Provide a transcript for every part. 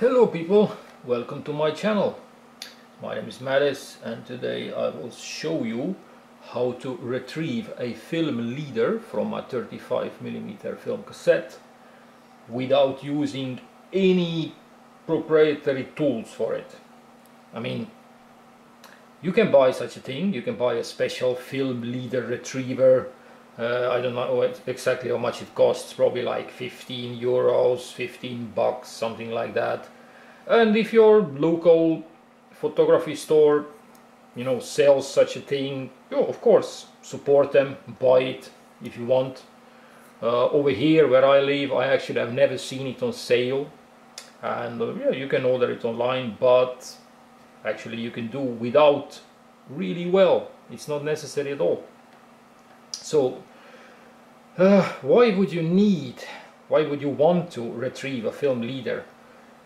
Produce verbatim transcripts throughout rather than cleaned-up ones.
Hello people, welcome to my channel. My name is Mattis and today I will show you how to retrieve a film leader from a thirty-five millimeter film cassette without using any proprietary tools for it. I mean, you can buy such a thing, you can buy a special film leader retriever. Uh, I don't know exactly how much it costs, probably like fifteen euros, fifteen bucks, something like that. And if your local photography store, you know, sells such a thing, you know, of course, support them, buy it if you want. Uh, over here where I live, I actually have never seen it on sale. And uh, yeah, you can order it online, but actually you can do without really well. It's not necessary at all. So, uh, why would you need, why would you want to retrieve a film leader?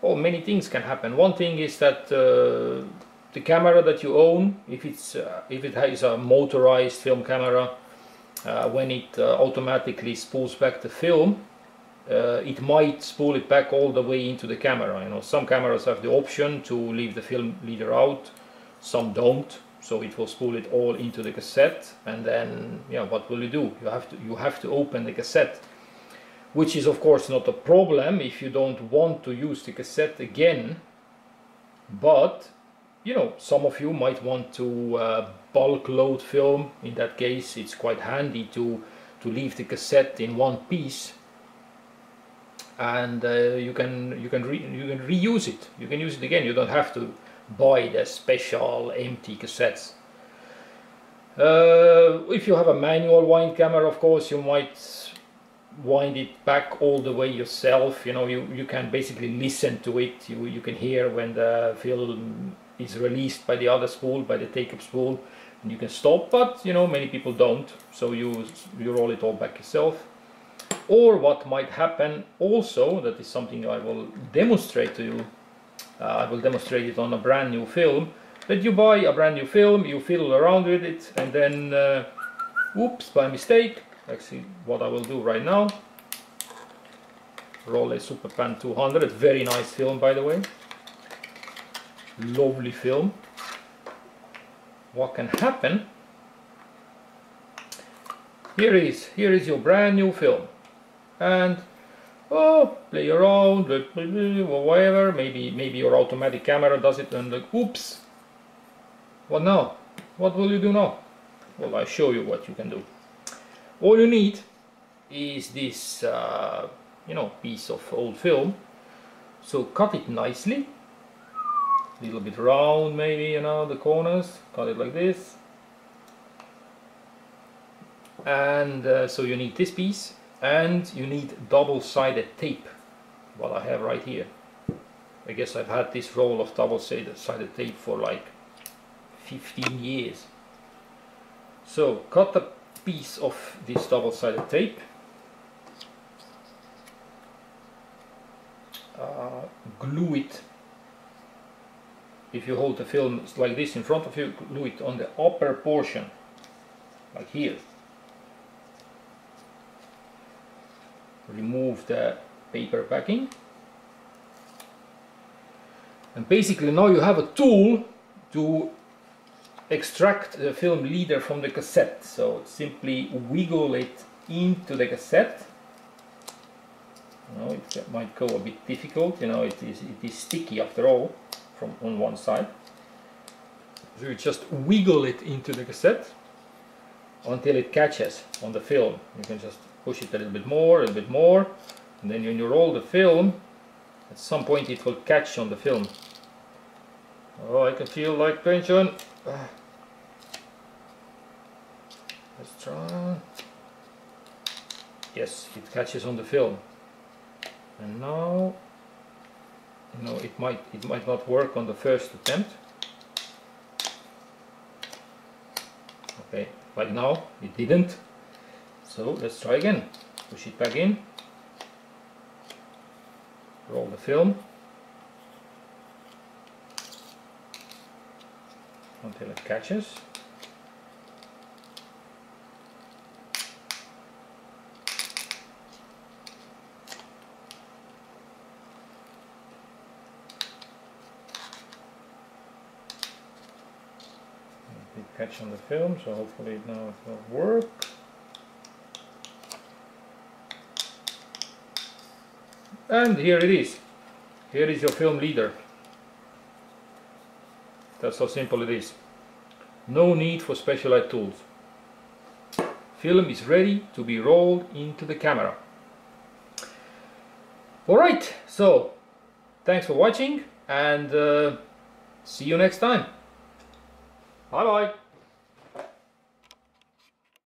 Well, many things can happen. One thing is that uh, the camera that you own, if it's uh, if it has a motorized film camera, uh, when it uh, automatically spools back the film, uh, it might spool it back all the way into the camera. You know, some cameras have the option to leave the film leader out, some don't. So it will spool it all into the cassette, and then yeah, what will you do? You have to you have to open the cassette, which is of course not a problem if you don't want to use the cassette again. But you know, some of you might want to uh, bulk load film. In that case, it's quite handy to to leave the cassette in one piece, and uh, you can you can re you can reuse it. You can use it again. You don't have to buy the special empty cassettes. Uh, if you have a manual wind camera, of course, you might wind it back all the way yourself. You know, you, you can basically listen to it. You, you can hear when the film is released by the other spool, by the take-up spool, and you can stop, but, you know, many people don't, so you, you roll it all back yourself. Or what might happen also, that is something I will demonstrate to you, Uh, I will demonstrate it on a brand new film, that you buy a brand new film, you fiddle around with it, and then uh, oops, by mistake, actually what I will do right now, roll a SuperPan two hundred, very nice film by the way, lovely film. What can happen? Here is, here is your brand new film, and oh, play around, or whatever, maybe maybe your automatic camera does it and like, oops, what now? What will you do now? Well, I'll show you what you can do. All you need is this, uh, you know, piece of old film. So cut it nicely, a little bit round maybe, you know, the corners, cut it like this. And uh, so you need this piece. And you need double-sided tape, what I have right here. I guess I've had this roll of double-sided tape for like fifteen years. So cut a piece of this double-sided tape, uh, glue it. If you hold the film like this in front of you, glue it on the upper portion, like here. Remove the paper backing, and basically now you have a tool to extract the film leader from the cassette. So simply wiggle it into the cassette. You know, it, it might go a bit difficult, you know, it is, it is sticky after all from on one side. So you just wiggle it into the cassette until it catches on the film. You can just push it a little bit more, a little bit more, and then when you roll the film, at some point it will catch on the film. Oh, I can feel like tension. Let's try. Yes, it catches on the film. And now, you know, it might it might not work on the first attempt. Okay, like now, it didn't. So let's try again, push it back in, roll the film until it catches. catch on the film, so hopefully now it will work. And here it is. Here is your film leader. That's how simple it is. No need for specialized tools. Film is ready to be rolled into the camera. Alright, so thanks for watching, and uh, see you next time. Bye bye.